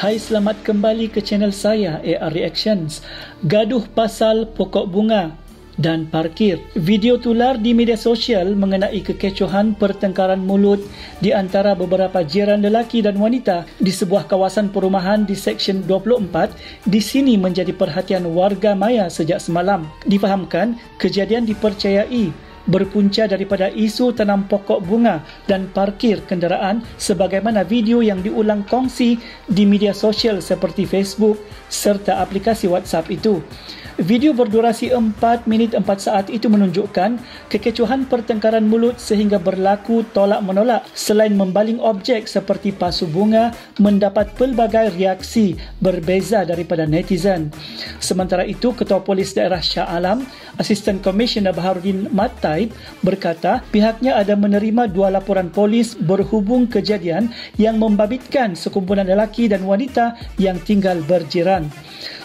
Hai, selamat kembali ke channel saya AR Reactions. Gaduh pasal pokok bunga dan parkir. Video tular di media sosial mengenai kekecohan pertengkaran mulut di antara beberapa jiran lelaki dan wanita di sebuah kawasan perumahan di Seksyen 24 di sini menjadi perhatian warga maya sejak semalam. Difahamkan, kejadian dipercayai berpunca daripada isu tanam pokok bunga dan parkir kenderaan sebagaimana video yang diulang kongsi di media sosial seperti Facebook serta aplikasi WhatsApp itu. Video berdurasi 4 minit 4 saat itu menunjukkan kekecohan pertengkaran mulut sehingga berlaku tolak-menolak. Selain membaling objek seperti pasu bunga, mendapat pelbagai reaksi berbeza daripada netizen. Sementara itu, Ketua Polis Daerah Shah Alam, Asisten Komisioner Baharudin Mat Taib berkata pihaknya ada menerima 2 laporan polis berhubung kejadian yang membabitkan sekumpulan lelaki dan wanita yang tinggal berjiran.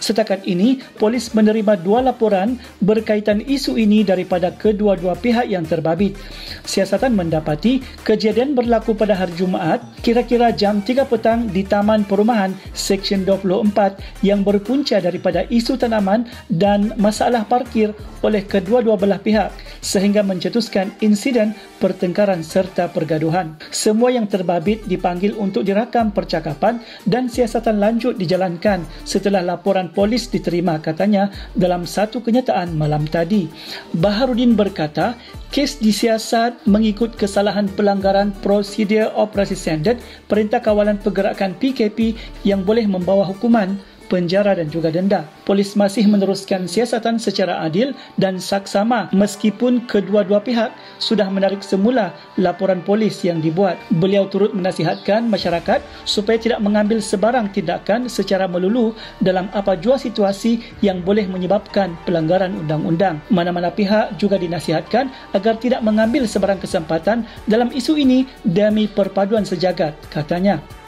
Setakat ini, polis menerima 2 laporan berkaitan isu ini daripada kedua-dua pihak yang terbabit. Siasatan mendapati kejadian berlaku pada hari Jumaat kira-kira jam 3 petang di Taman Perumahan Seksyen 24 yang berpunca daripada isu tanaman dan masalah parkir oleh kedua-dua belah pihak, sehingga mencetuskan insiden pertengkaran serta pergaduhan. Semua yang terbabit dipanggil untuk dirakam percakapan dan siasatan lanjut dijalankan setelah laporan polis diterima, katanya dalam satu kenyataan malam tadi. Baharudin berkata, kes disiasat mengikut kesalahan pelanggaran prosedur operasi standard Perintah Kawalan Pergerakan PKP yang boleh membawa hukuman penjara dan juga denda. Polis masih meneruskan siasatan secara adil dan saksama meskipun kedua-dua pihak sudah menarik semula laporan polis yang dibuat. Beliau turut menasihatkan masyarakat supaya tidak mengambil sebarang tindakan secara melulu dalam apa jua situasi yang boleh menyebabkan pelanggaran undang-undang. Mana-mana pihak juga dinasihatkan agar tidak mengambil sebarang kesempatan dalam isu ini demi perpaduan sejagat, katanya.